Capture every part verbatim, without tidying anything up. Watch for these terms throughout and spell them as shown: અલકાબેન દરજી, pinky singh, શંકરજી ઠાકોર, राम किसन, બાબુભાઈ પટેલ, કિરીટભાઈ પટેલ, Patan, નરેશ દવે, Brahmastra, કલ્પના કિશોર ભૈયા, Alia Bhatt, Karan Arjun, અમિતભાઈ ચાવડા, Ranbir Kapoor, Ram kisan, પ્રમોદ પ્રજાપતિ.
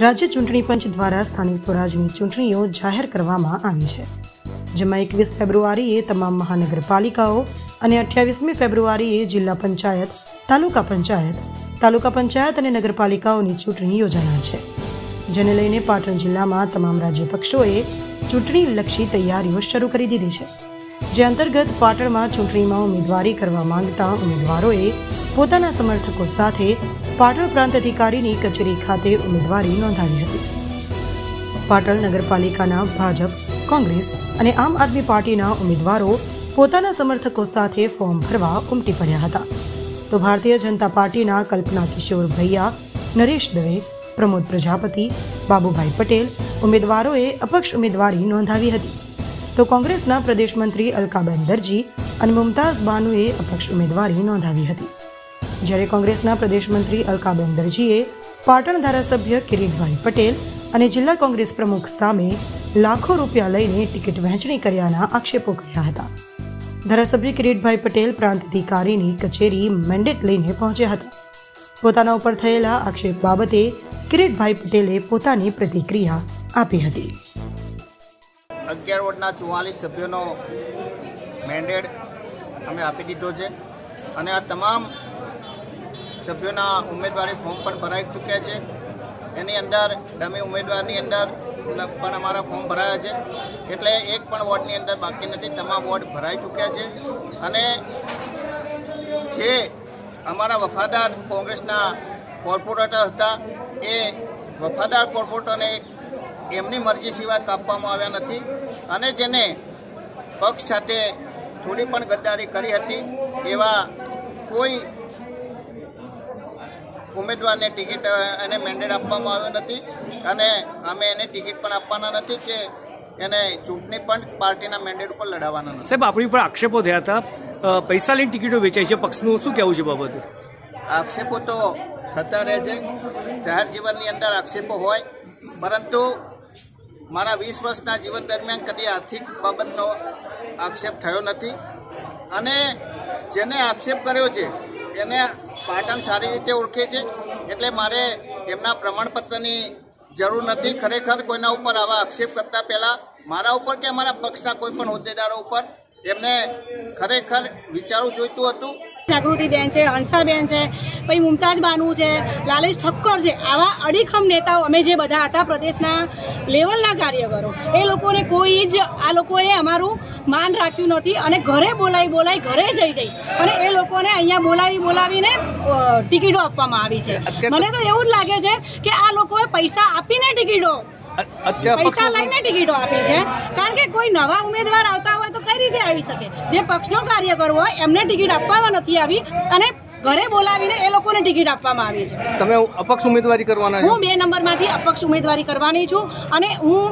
राज्य चूंटणी पंच द्वारा स्थानिक स्वराजनी चूंटणीओ जाहेर करवामां आवी छे, जेमां एकवीस फेब्रुआरीए तमाम महानगरपालिकाओ अने अठावीसमी फेब्रुआरीए जिला पंचायत, तालुका पंचायत, तालुका पंचायत अने नगरपालिकाओनी चूंटणी योजानार छे, जेने लईने पाटण जिल्लामां तमाम राज्यपक्षोए चूंटणीलक्षी तैयारीओ शरू करी दीधी छे। जे अंतर्गत पाटणमां चूंटणीमां उमेदवारी करवा मांगता उमेदवारोए પોતાના સમર્થકો સાથે પાટણ પ્રાંત અધિકારીની કચેરી ખાતે ઉમેદવારી નોંધાવી હતી। પાટણ નગરપાલિકાના ભાજપ, કોંગ્રેસ અને આમ આદમી પાર્ટીના ઉમેદવારો પોતાના સમર્થકો સાથે ફોર્મ ભરવા ઉમટી પડ્યા હતા, તો ભારતીય જનતા પાર્ટીના કલ્પના કિશોર ભૈયા, નરેશ દવે, પ્રમોદ પ્રજાપતિ, બાબુભાઈ પટેલ ઉમેદવારોએ અપક્ષ ઉમેદવારી નોંધાવી હતી, તો કોંગ્રેસના પ્રદેશ મંત્રી અલકાબેન દરજી અને મુમતાઝ બાનુએ અપક્ષ ઉમેદવારી નોંધાવી હતી। જ્યારે કોંગ્રેસના પ્રદેશ મંત્રી અલકાબેન દરજીએ પાટણ ધારાસભ્ય કિરીટભાઈ પટેલ અને જિલ્લા કોંગ્રેસ પ્રમુખ સામે લાખો રૂપિયા લઈને ટિકિટ વહેંચણી કર્યાના આક્ષેપો કર્યા હતા। ધારાસભ્ય કિરીટભાઈ પટેલ પ્રાંત અધિકારીની કચેરી મેન્ડેટ લઈને પહોંચ્યા હતા। પોતાના ઉપર થયેલા આક્ષેપ બાબતે કિરીટભાઈ પટેલે પોતાની પ્રતિક્રિયા આપી હતી। અગિયાર વોર્ડના ચુમ્માલીસ સભ્યોનો મેન્ડેટ અમે આપી દીધો છે અને આ તમામ सभ्यों उम्मीदवारी फॉर्म पर भराई चूक्या है। एनी अंदर डमी उम्मीदवार अंदर पण अमारा फॉर्म भराया है, एटले एक पण वोर्डनी अंदर बाकी नहीं, तमाम वोर्ड भराई चूक्या है। अने जे अमारा वफादार कोंग्रेसना कॉर्पोरेटर था, ए वफादार कॉर्पोरेटर ने एमनी मरजी सिवाय कापवामां आव्या नथी अने जेने पक्ष साथे थोड़ी पण गद्दारी करी हती एवा कोई उम्मीदवार ने टिकिट एने मेन्डेट आपवामां आव्यो नथी अने अमे एने टिकिट पण आपवाना नथी के एने चूंटणी पण पार्टीना मेन्डेट पर लड़ावाना नथी। साहेब, आपणी पर आक्षेपो थया हता, पैसा लईने टिकिटो वेचाई छे, पक्षनुं शुं कहेवुं छे बाबते? आक्षेपो तो थता रहे छे, जाहेर जीवननी अंदर आक्षेपो होय, परंतु मारा वीस वर्षना जीवन दरमियान कदी आर्थिक बाबतनो आक्षेप थयो नथी अने जेने आक्षेप कर्यो छे एने पाटण सारी रीते ओळखे छे, एटले मारे एमना प्रमाणपत्रनी जरूर नथी। खरेखर कोईना उपर आवा आक्षेप करता पहेला मारा उपर के मारा पक्षना कोई पण होद्देदारो उपर एमने खरेखर विचारवुं जोईतुं हतुं। जागृति बेन छे, हंसा बेन छे, पछी मुमताज बानू छे, लालेश ठक्कर छे, आवा अडीखम नेताओ अमे जे बधा हता प्रदेशना लेवलना कार्यकरो ए लोकोने कोई ज आ लोकोए अमारुं मान राख्यु नथी अने घरे बोलाई बोलाई घरे जई जई अने ए लोकोने अहींया बोलावी बोलावीने टिकिटो आपवामां आवी छे। मने तो एवुं ज लागे छे के आ लोकोए पैसा आपीने टिकिटो पैसा लईने टिकिटो आपी छे, कारण के कोई नवा उमेदवार आवता होय तो कई रीते आवी शके। जे पक्षनो कार्यकर होय एमने टिकिट आपवामां नथी आवी अने घरे बोलावीने ए लोकोने टिकिट आपवामां आवी छे। तमे अपक्ष उमेदवारी करवाना छो? हूँ बे नंबरमांथी अपक्ष उमेदवारी करवानी छूं अने हूँ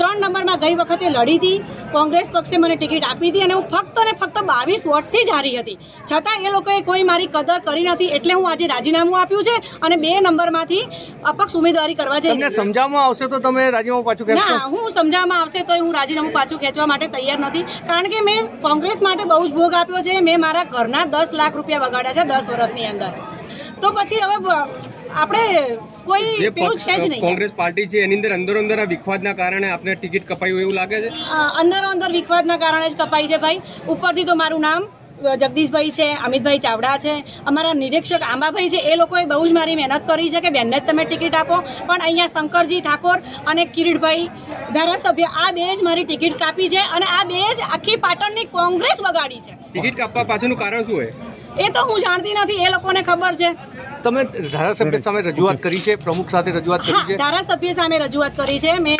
त्रण नंबरमां गई वखते लड़ी थी, कांग्रेस पक्षे मैंने टिकिट आपी थी अने हूँ फक्त ने फक्त बावीस वोटथी ज हारी हती, छतां ए लोकोए कोई मारी कदर करी नथी एटले हूँ आजे राजीनामुं आप्युं छे अने बे नंबरमांथी अपक्ष उमेदवारी करवा जई रही छुं। तमने समजाववामां आवशे तो तमे राजीनामुं पाछुं खेंचशो? ना, हूँ समजाववामां आवशे तोय हूँ राजीनामुं पाछुं खेंचवा माटे तैयार नथी, कारण के मैं कांग्रेस माटे बहु ज भोग आप्यो छे। मैं मारा घरना दस लाख रूपिया वगाड्या छे दस वर्षनी अंदर, तो पछी हवे આપણે કોઈ પેલું છે જ નહીં। કોંગ્રેસ પાર્ટી છે એની અંદર અંદરો અંદર આ વિખવાદના કારણે આપને ટિકિટ કપાયું એવું લાગે છે? અંદરો અંદર વિખવાદના કારણે જ કપાઈ છે ભાઈ, ઉપરથી તો મારું નામ જગદીશભાઈ છે, અમિતભાઈ ચાવડા છે, અમારા નિરીક્ષક આંબાભાઈ છે, એ લોકોએ બહુ જ મારી મહેનત કરી છે કે બેનને જ તમે ટિકિટ આપો, પણ અહીંયા શંકરજી ઠાકોર અને કિરીટભાઈ ધારાસભ્ય આ બે જ મારી ટિકિટ કાપી છે અને આ બે જ આખી પાટણની કોંગ્રેસ બગાડી છે। ટિકિટ કાપવા પાછળનું કારણ શું હોય એ તો હું જાણતી નથી, એ લોકોને ખબર છે। તમે ધારાસભ્ય સામે રજૂઆત કરી છે? પ્રમુખ સાથે રજૂઆત કરી છે? ધારાસભ્ય સામે રજૂઆત કરી છે મેં।